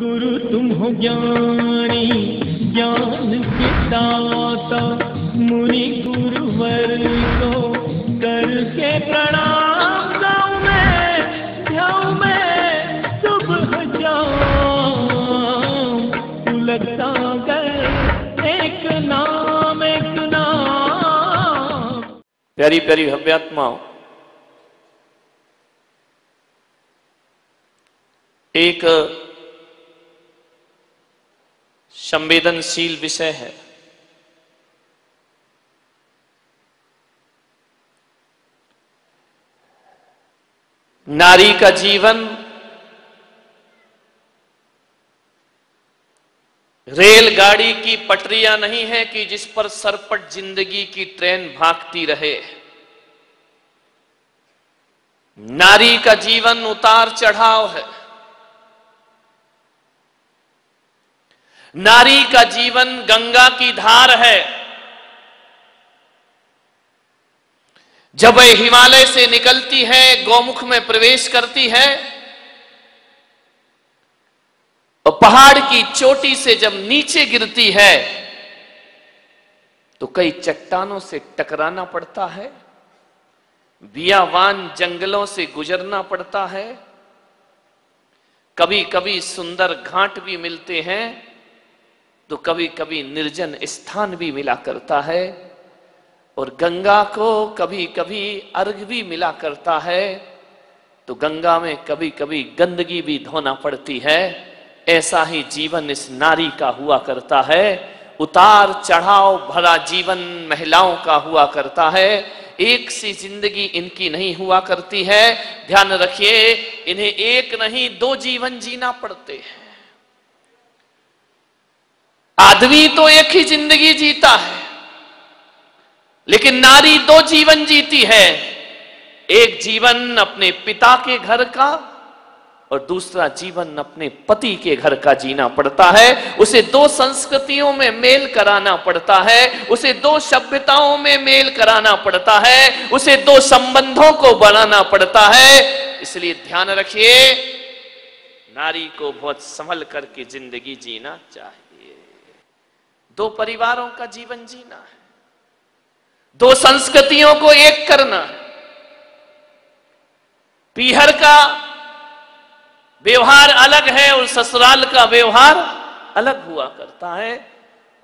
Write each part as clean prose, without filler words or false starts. गुरु तुम हो ज्ञानी ज्ञान के दाता, मुनि गुरुवर को करके प्रणाम। गाँव में सुबह जाऊं पुलक सागर एक नाम एक नाम। प्यारी प्यारी हव्यात्माओं, एक संवेदनशील विषय है। नारी का जीवन रेलगाड़ी की पटरियां नहीं है कि जिस पर सरपट जिंदगी की ट्रेन भागती रहे। नारी का जीवन उतार चढ़ाव है। नारी का जीवन गंगा की धार है। जब वह हिमालय से निकलती है, गोमुख में प्रवेश करती है और पहाड़ की चोटी से जब नीचे गिरती है तो कई चट्टानों से टकराना पड़ता है, बियावान जंगलों से गुजरना पड़ता है। कभी कभी सुंदर घाट भी मिलते हैं तो कभी कभी निर्जन स्थान भी मिला करता है, और गंगा को कभी कभी अर्घ भी मिला करता है, तो गंगा में कभी कभी गंदगी भी धोना पड़ती है। ऐसा ही जीवन इस नारी का हुआ करता है। उतार चढ़ाव भरा जीवन महिलाओं का हुआ करता है। एक सी जिंदगी इनकी नहीं हुआ करती है। ध्यान रखिए, इन्हें एक नहीं दो जीवन जीना पड़ते हैं। आदमी तो एक ही जिंदगी जीता है, लेकिन नारी दो जीवन जीती है। एक जीवन अपने पिता के घर का और दूसरा जीवन अपने पति के घर का जीना पड़ता है। उसे दो संस्कृतियों में मेल कराना पड़ता है, उसे दो सभ्यताओं में मेल कराना पड़ता है, उसे दो संबंधों को बनाना पड़ता है। इसलिए ध्यान रखिए, नारी को बहुत संभल करके जिंदगी जीना चाहिए। दो परिवारों का जीवन जीना है, दो संस्कृतियों को एक करना है। पीहर का व्यवहार अलग है और ससुराल का व्यवहार अलग हुआ करता है,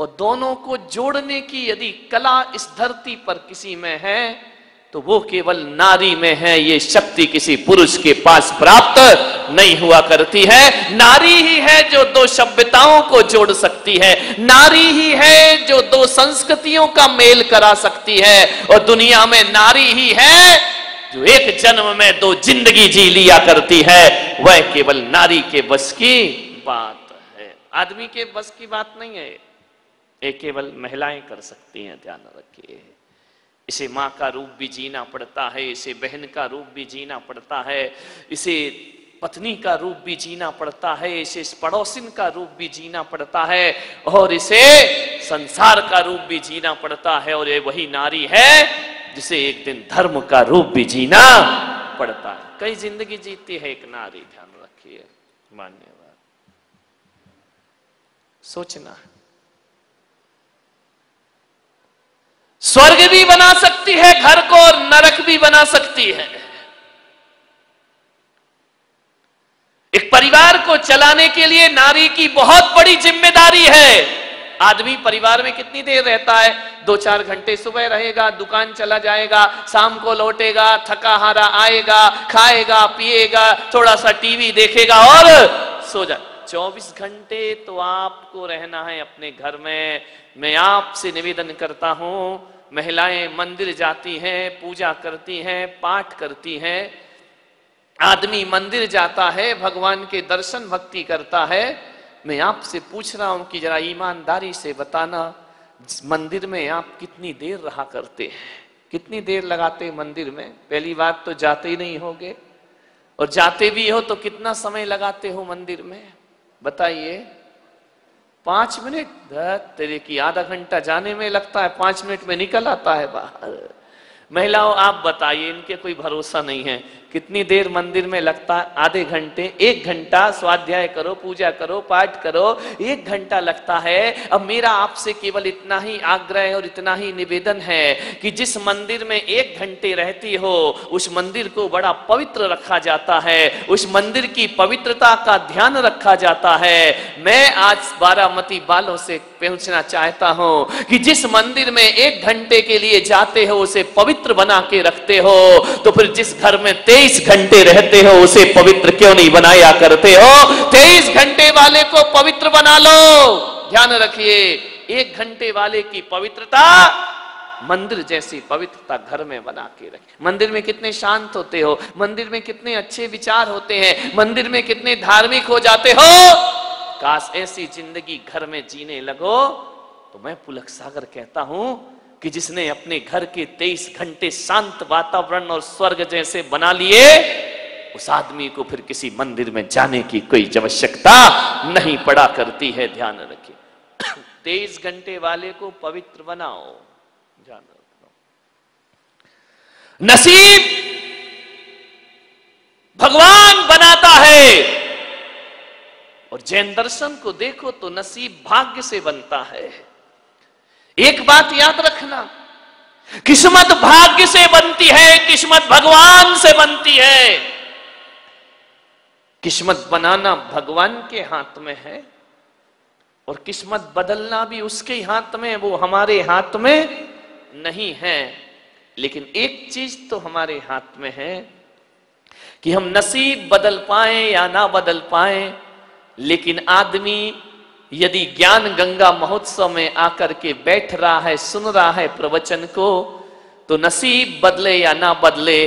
और दोनों को जोड़ने की यदि कला इस धरती पर किसी में है तो वो केवल नारी में है। ये शक्ति किसी पुरुष के पास प्राप्त नहीं हुआ करती है। नारी ही है जो दो सभ्यताओं को जोड़ सकती है, नारी ही है जो दो संस्कृतियों का मेल करा सकती है, और दुनिया में नारी ही है जो एक जन्म में दो जिंदगी जी लिया करती है। वह केवल नारी के बस की बात है, आदमी के बस की बात नहीं है। ये केवल महिलाएं कर सकती हैं, ध्यान रखिए। इसे माँ का रूप भी जीना पड़ता है, इसे बहन का रूप भी जीना पड़ता है, इसे पत्नी का रूप भी जीना पड़ता है, इसे पड़ोसिन का रूप भी जीना पड़ता है, और इसे संसार का रूप भी जीना पड़ता है। और ये वही नारी है जिसे एक दिन धर्म का रूप भी जीना पड़ता है। कई जिंदगी जीती है एक नारी, ध्यान रखिए। मान्यवर, सोचना, स्वर्ग भी बना सकती है घर को और नरक भी बना सकती है। एक परिवार को चलाने के लिए नारी की बहुत बड़ी जिम्मेदारी है। आदमी परिवार में कितनी देर रहता है? 2-4 घंटे। सुबह रहेगा, दुकान चला जाएगा, शाम को लौटेगा, थका हारा आएगा, खाएगा पिएगा, थोड़ा सा टीवी देखेगा और सो जाएगा। 24 घंटे तो आपको रहना है अपने घर में। मैं आपसे निवेदन करता हूं, महिलाएं मंदिर जाती हैं, पूजा करती हैं, पाठ करती हैं, आदमी मंदिर जाता है, भगवान के दर्शन भक्ति करता है। मैं आपसे पूछ रहा हूं कि जरा ईमानदारी से बताना, मंदिर में आप कितनी देर रहा करते हैं? कितनी देर लगाते मंदिर में? पहली बात तो जाते ही नहीं होगे, और जाते भी हो तो कितना समय लगाते हो मंदिर में? बताइए। 5 मिनट? तेरे की आधा घंटा जाने में लगता है, 5 मिनट में निकल आता है बाहर। महिलाओं आप बताइए, इनके कोई भरोसा नहीं है, कितनी देर मंदिर में लगता है, आधे घंटे, 1 घंटा, स्वाध्याय करो, पूजा करो, पाठ करो, 1 घंटा लगता है। अब मेरा आपसे केवल इतना ही आग्रह और इतना ही निवेदन है कि जिस मंदिर में 1 घंटे रहती हो उस मंदिर को बड़ा पवित्र रखा जाता है, उस मंदिर की पवित्रता का ध्यान रखा जाता है। मैं आज बारामती वालों से पूछना चाहता हूं कि जिस मंदिर में 1 घंटे के लिए जाते हो उसे पवित्र बना के रखते हो, तो फिर जिस घर में 23 घंटे रहते हो उसे पवित्र क्यों नहीं बनाया करते हो? 23 घंटे वाले को पवित्र बना लो। ध्यान रखिए, 1 घंटे वाले की पवित्रता मंदिर जैसी पवित्रता घर में बना के रखें। मंदिर में कितने शांत होते हो, मंदिर में कितने अच्छे विचार होते हैं, मंदिर में कितने धार्मिक हो जाते हो। काश ऐसी जिंदगी घर में जीने लगो। तो मैं पुलक सागर कहता हूं कि जिसने अपने घर के 23 घंटे शांत वातावरण और स्वर्ग जैसे बना लिए, उस आदमी को फिर किसी मंदिर में जाने की कोई आवश्यकता नहीं पड़ा करती है। ध्यान रखिए, 23 घंटे वाले को पवित्र बनाओ। ध्यान रखो, नसीब भगवान बनाता है। और जैन दर्शन को देखो तो नसीब भाग्य से बनता है। एक बात याद रखना, किस्मत भाग्य से बनती है, किस्मत भगवान से बनती है। किस्मत बनाना भगवान के हाथ में है और किस्मत बदलना भी उसके हाथ में, वो हमारे हाथ में नहीं है। लेकिन एक चीज तो हमारे हाथ में है कि हम नसीब बदल पाए या ना बदल पाए, लेकिन आदमी यदि ज्ञान गंगा महोत्सव में आकर के बैठ रहा है, सुन रहा है प्रवचन को, तो नसीब बदले या ना बदले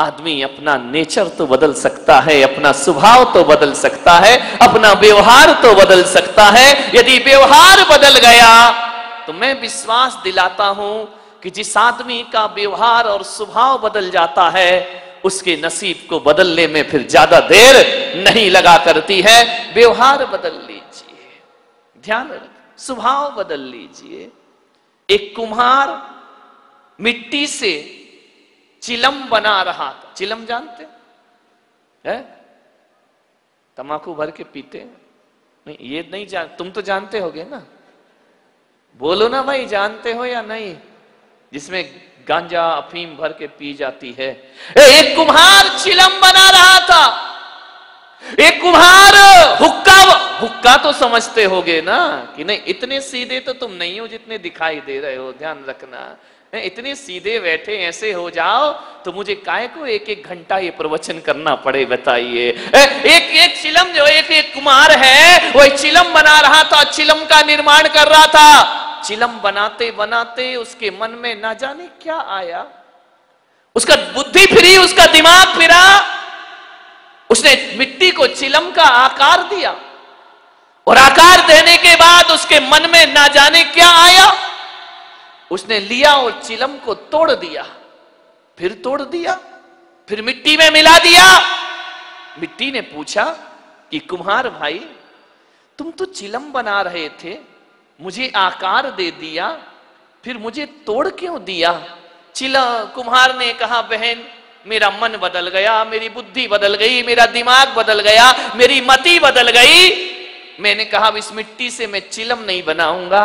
आदमी अपना नेचर तो बदल सकता है, अपना स्वभाव तो बदल सकता है, अपना व्यवहार तो बदल सकता है। यदि व्यवहार बदल गया तो मैं विश्वास दिलाता हूं कि जिस आदमी का व्यवहार और स्वभाव बदल जाता है उसके नसीब को बदलने में फिर ज्यादा देर नहीं लगा करती है। व्यवहार बदल लीजिए, ध्यान रख, स्वभाव बदल लीजिए। एक कुम्हार मिट्टी से चिलम बना रहा था। चिलम जानते हैं? तंबाकू भर के पीते हैं? नहीं, ये नहीं जान, तुम तो जानते होगे ना, बोलो ना भाई, जानते हो या नहीं? जिसमें गांजा अफीम भर के पी जाती है। एक कुम्हार चिलम बना रहा था। एक कुम्हार हुक्का तो समझते होगे ना कि नहीं? इतने सीधे तो तुम नहीं हो जितने दिखाई दे रहे हो, ध्यान रखना। इतने सीधे बैठे ऐसे हो जाओ तो मुझे काहे को 1-1 घंटा ये प्रवचन करना पड़े, बताइए। एक कुम्हार है, वो चिलम बना रहा था, चिलम का निर्माण कर रहा था। चिलम बनाते बनाते उसके मन में ना जाने क्या आया, उसका बुद्धि फिरी, उसका दिमाग फिरा, उसने मिट्टी को चिलम का आकार दिया। और आकार देने के बाद उसके मन में ना जाने क्या आया, उसने लिया और चिलम को तोड़ दिया, फिर तोड़ दिया, फिर मिट्टी में मिला दिया। मिट्टी ने पूछा कि कुम्हार भाई, तुम तो चिलम बना रहे थे, मुझे आकार दे दिया, फिर मुझे तोड़ क्यों दिया? कुम्हार ने कहा, बहन, मेरा मन बदल गया, मेरी बुद्धि बदल गई, मेरा दिमाग बदल गया, मेरी मति बदल गई। मैंने कहा अब इस मिट्टी से मैं चिलम नहीं बनाऊंगा,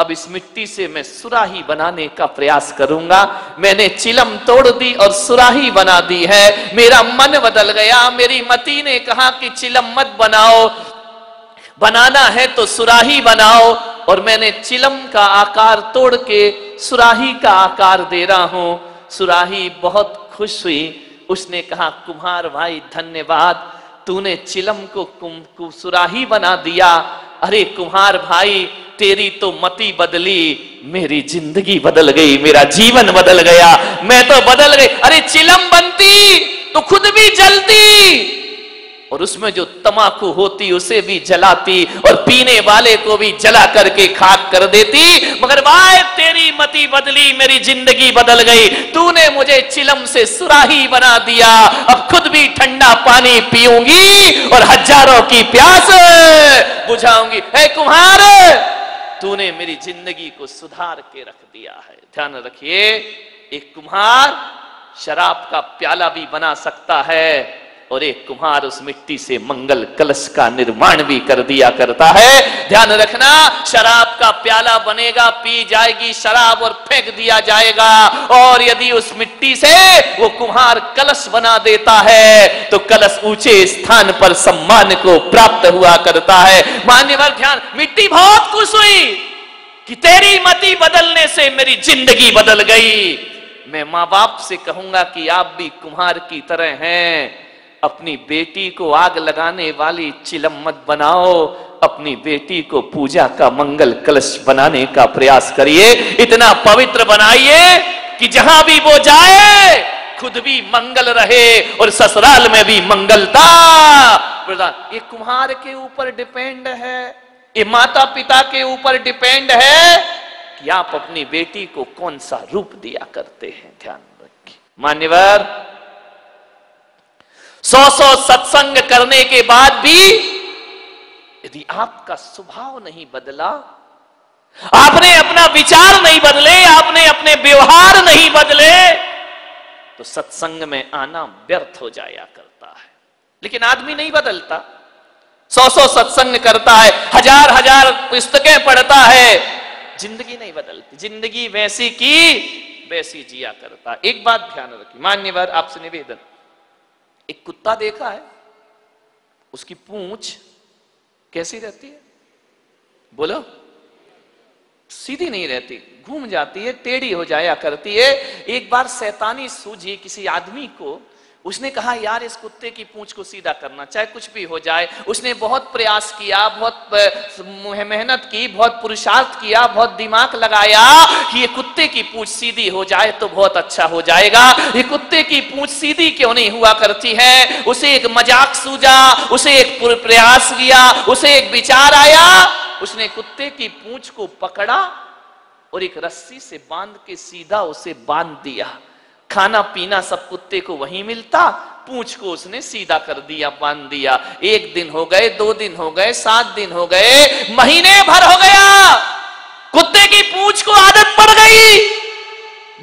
अब इस मिट्टी से मैं सुराही बनाने का प्रयास करूंगा। मैंने चिलम तोड़ दी और सुराही बना दी है। मेरा मन बदल गया, मेरी मति ने कहा कि चिलम मत बनाओ, बनाना है तो सुराही बनाओ, और मैंने चिलम का आकार तोड़ के सुराही का आकार दे रहा हूं। सुराही बहुत खुश हुई, उसने कहा, कुम्हार भाई धन्यवाद, तूने चिलम को सुराही बना दिया। अरे कुम्हार भाई, तेरी तो मति बदली, मेरी जिंदगी बदल गई, मेरा जीवन बदल गया, मैं तो बदल गई। अरे चिलम बनती तो खुद भी जलती और उसमें जो तमाकू होती उसे भी जलाती और पीने वाले को भी जला करके खाक कर देती, मगर भाई तेरी मति बदली, मेरी जिंदगी बदल गई, तूने मुझे चिलम से सुराही बना दिया, अब खुद भी ठंडा पानी पीऊंगी और हजारों की प्यास बुझाऊंगी। हे कुम्हार, तूने मेरी जिंदगी को सुधार के रख दिया है। ध्यान रखिए, एक कुम्हार शराब का प्याला भी बना सकता है और एक कुम्हार उस मिट्टी से मंगल कलश का निर्माण भी कर दिया करता है। ध्यान रखना, शराब का प्याला बनेगा, पी जाएगी शराब और फेंक दिया जाएगा, और यदि उस मिट्टी से वो कुम्हार कलश बना देता है तो कलश ऊंचे स्थान पर सम्मान को प्राप्त हुआ करता है। मान्यवर ध्यान, मिट्टी बहुत खुश हुई कि तेरी मति बदलने से मेरी जिंदगी बदल गई। मैं माँ बाप से कहूंगा कि आप भी कुम्हार की तरह हैं, अपनी बेटी को आग लगाने वाली चिलम मत बनाओ, अपनी बेटी को पूजा का मंगल कलश बनाने का प्रयास करिए। इतना पवित्र बनाइए कि जहां भी वो जाए खुद भी मंगल रहे और ससुराल में भी मंगलता। ये कुम्हार के ऊपर डिपेंड है, ये माता पिता के ऊपर डिपेंड है कि आप अपनी बेटी को कौन सा रूप दिया करते हैं। ध्यान रखिए मान्यवर, 100 सत्संग करने के बाद भी यदि आपका स्वभाव नहीं बदला, आपने अपना विचार नहीं बदले, आपने अपने व्यवहार नहीं बदले, तो सत्संग में आना व्यर्थ हो जाया करता है। लेकिन आदमी नहीं बदलता, 100 सत्संग करता है, हजार हजार पुस्तकें पढ़ता है, जिंदगी नहीं बदलती, जिंदगी वैसी की वैसी जिया करता। एक बात ध्यान रखिए मान्यवर, आपसे निवेदन, एक कुत्ता देखा है, उसकी पूंछ कैसी रहती है? बोलो, सीधी नहीं रहती, घूम जाती है, टेढ़ी हो जाया करती है। एक बार शैतानी सूझी किसी आदमी को, उसने कहा यार इस कुत्ते की पूंछ को सीधा करना, चाहे कुछ भी हो जाए। उसने बहुत प्रयास किया, बहुत मेहनत की, बहुत पुरुषार्थ किया, बहुत दिमाग लगाया कि ये कुत्ते की पूंछ सीधी हो जाए तो बहुत अच्छा हो जाएगा। ये कुत्ते की पूंछ सीधी क्यों नहीं हुआ करती है? उसे एक मजाक सूझा, उसे एक प्रयास किया, उसे एक विचार आया, उसने कुत्ते की पूंछ को पकड़ा और एक रस्सी से बांध के सीधा उसे बांध दिया। खाना पीना सब कुत्ते को वहीं मिलता, पूंछ को उसने सीधा कर दिया, बांध दिया। 1 दिन हो गए, 2 दिन हो गए, 7 दिन हो गए, महीने भर हो गया, कुत्ते की पूंछ को आदत पड़ गई।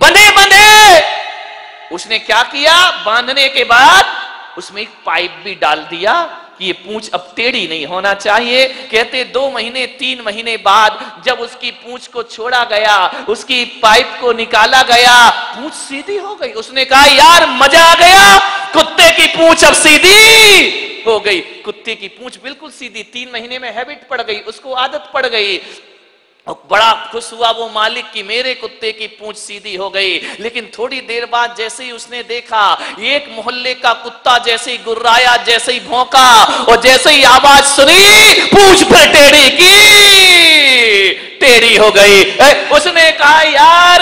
बंधे बंधे उसने क्या किया, बांधने के बाद उसमें एक पाइप भी डाल दिया कि ये पूंछ अब टेढ़ी नहीं होना चाहिए। कहते 2 महीने 3 महीने बाद जब उसकी पूंछ को छोड़ा गया, उसकी पाइप को निकाला गया, पूंछ सीधी हो गई। उसने कहा यार मजा आ गया, कुत्ते की पूंछ अब सीधी हो गई। कुत्ते की पूंछ बिल्कुल सीधी 3 महीने में हैबिट पड़ गई, उसको आदत पड़ गई। बड़ा खुश हुआ वो मालिक कि मेरे कुत्ते की पूंछ सीधी हो गई। लेकिन थोड़ी देर बाद जैसे ही उसने देखा, एक मोहल्ले का कुत्ता जैसे ही गुर्राया, जैसे ही भौंका और जैसे ही आवाज सुनी, पूंछ पर टेढ़ी की टेढ़ी हो गई। उसने कहा यार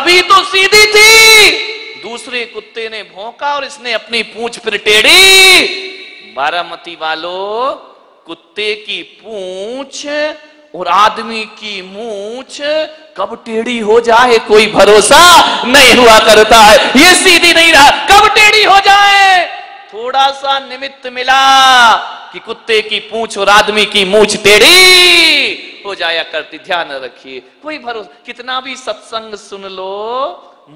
अभी तो सीधी थी, दूसरे कुत्ते ने भौंका और इसने अपनी पूंछ पर टेढ़ी। बारामती वालों, कुत्ते की पूंछ और आदमी की मूंछ कब टेढ़ी हो जाए कोई भरोसा नहीं हुआ करता है। ये सीधी नहीं रहा, कब टेढ़ी हो जाए, थोड़ा सा निमित्त मिला कि कुत्ते की पूंछ और आदमी की मूंछ टेढ़ी हो जाया करती। ध्यान रखिए, कोई भरोसा, कितना भी सत्संग सुन लो,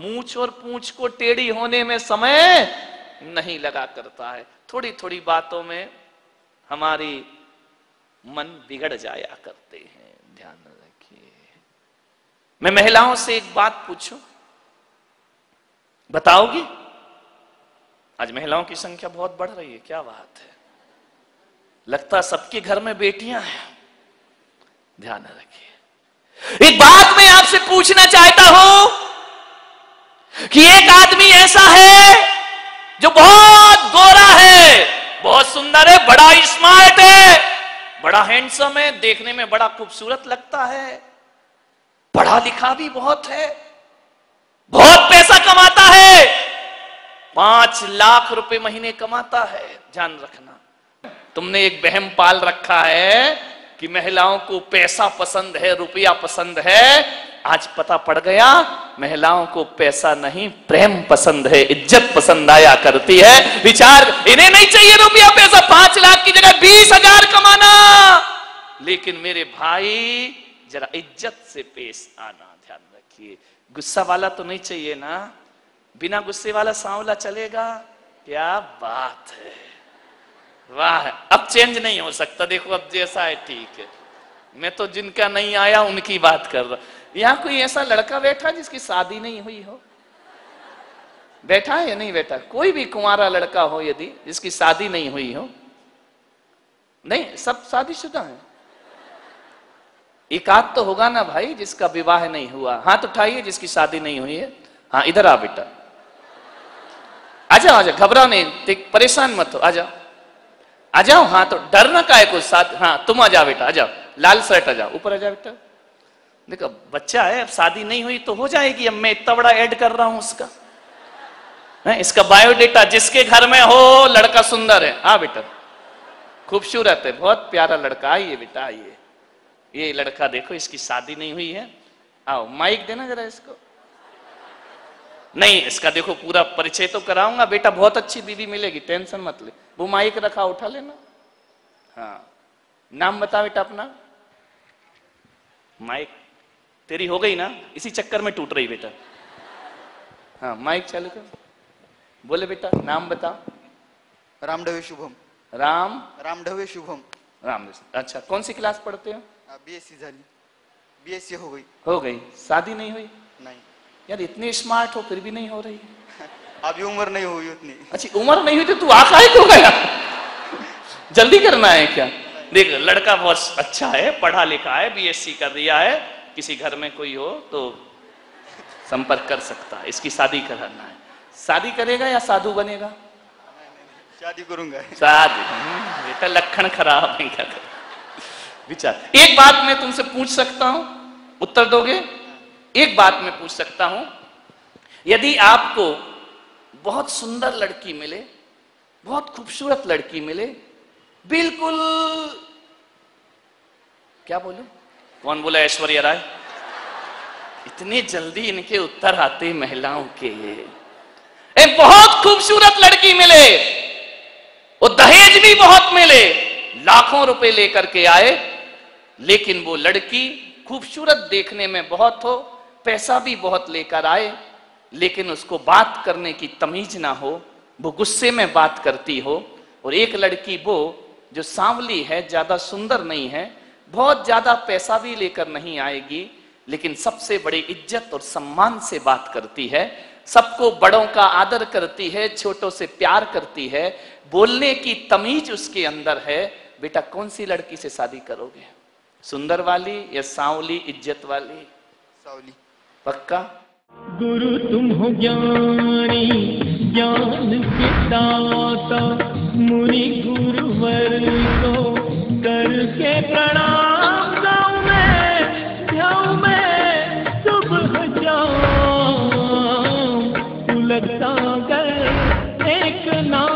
मूंछ और पूंछ को टेढ़ी होने में समय नहीं लगा करता है। थोड़ी थोड़ी बातों में हमारी मन बिगड़ जाया करते हैं। ध्यान रखिए, मैं महिलाओं से एक बात पूछूं, बताओगी? आज महिलाओं की संख्या बहुत बढ़ रही है, क्या बात है, लगता सबके घर में बेटियां हैं। ध्यान रखिए, एक बात मैं आपसे पूछना चाहता हूं कि एक आदमी ऐसा है जो बहुत गोरा है, बहुत सुंदर है, बड़ा स्मार्ट है, बड़ा हैंडसम है, देखने में बड़ा खूबसूरत लगता है, पढ़ा लिखा भी बहुत है, बहुत पैसा कमाता है, 5 लाख रुपए महीने कमाता है। ध्यान रखना, तुमने एक बहम पाल रखा है कि महिलाओं को पैसा पसंद है, रुपया पसंद है। आज पता पड़ गया, महिलाओं को पैसा नहीं प्रेम पसंद है, इज्जत पसंद आया करती है। विचार, इन्हें नहीं चाहिए रुपया पैसा, 5 लाख की जगह 20,000 कमाना। लेकिन मेरे भाई जरा इज्जत से पेश आना। ध्यान रखिए, गुस्सा वाला तो नहीं चाहिए ना, बिना गुस्से वाला सांवला चलेगा? क्या बात है, वाह। अब चेंज नहीं हो सकता, देखो अब जैसा है ठीक है। मैं तो जिनका नहीं आया उनकी बात कर रहा। यहाँ कोई ऐसा लड़का बैठा जिसकी शादी नहीं हुई हो? बैठा है या नहीं बैठा? कोई भी कुंवारा लड़का हो यदि जिसकी शादी नहीं हुई हो? नहीं, सब शादीशुदा है। एकाध तो होगा ना भाई जिसका विवाह नहीं हुआ। हाथ उठाइए जिसकी शादी नहीं हुई है। हाँ इधर आ बेटा, आजाओ आजाओ, घबराओ नहीं, परेशान मत हो, आजाओ आजाओ। हाँ तो डरना का है कुछ साथ। हाँ तुम आ जाओ बेटा, आ जाओ, लाल शर्ट आ जाओ, ऊपर आ जाओ बेटा। देखो बच्चा है, अब शादी नहीं हुई तो हो जाएगी। अब मैं इतना बड़ा ऐड कर रहा हूं उसका, इसका बायोडेटा। जिसके घर में हो लड़का सुंदर है, हाँ बेटा खूबसूरत है, बहुत प्यारा लड़का, आइए बेटा आइए, ये लड़का देखो इसकी शादी नहीं हुई है। आओ माइक देना जरा इसको, नहीं इसका देखो पूरा परिचय तो कराऊंगा बेटा, बहुत अच्छी बीवी मिलेगी, टेंशन मत ले। वो माइक रखा, उठा लेना। हाँ नाम बता बेटा अपना। माइक तेरी हो गई ना, इसी चक्कर में टूट रही बेटा। हाँ माइक चालू कर, बोले बेटा नाम बता। रामढवे शुभम। रामढवे शुभम। रामदेव। अच्छा कौन सी क्लास पढ़ते हो? बीएससी झाली, बीएससी हो गई। शादी नहीं हुई? नहीं। यार इतने स्मार्ट हो फिर भी नहीं हो रही। अभी उम्र नहीं हुई उतनी। अच्छा उम्र नहीं हुई तो तू आकाए क्यों गया? जल्दी करना है क्या? देख लड़का बहुत अच्छा है, पढ़ा लिखा है, बीएससी कर दिया है, किसी घर में कोई हो तो संपर्क कर सकता है, इसकी शादी कराना है। शादी करेगा या साधु बनेगा? शादी करूंगा। शादी बेटा लक्षण खराब है क्या? विचार। एक बात मैं तुमसे पूछ सकता हूं, उत्तर दोगे? एक बात मैं पूछ सकता हूं, यदि आपको बहुत सुंदर लड़की मिले, बहुत खूबसूरत लड़की मिले, बिल्कुल क्या बोलूं? कौन बोला? ऐश्वर्या राय। इतने जल्दी इनके उत्तर आते महिलाओं के। एक बहुत खूबसूरत लड़की मिले, वो दहेज भी बहुत मिले, लाखों रुपए लेकर के आए, लेकिन वो लड़की खूबसूरत देखने में बहुत हो, पैसा भी बहुत लेकर आए, लेकिन उसको बात करने की तमीज ना हो, वो गुस्से में बात करती हो। और एक लड़की वो जो सांवली है, ज्यादा सुंदर नहीं है, बहुत ज्यादा पैसा भी लेकर नहीं आएगी, लेकिन सबसे बड़ी इज्जत और सम्मान से बात करती है, सबको बड़ों का आदर करती है, छोटों से प्यार करती है, बोलने की तमीज उसके अंदर है। बेटा कौन सी लड़की से शादी करोगे? सुंदर वाली या सांवली इज्जत वाली? सांवली पक्का। गुरु तुम हो ज्ञानी, ज्ञान के दाता, मुनि गुरुवर को करके प्रणाम। पुलक सागर एक नाम।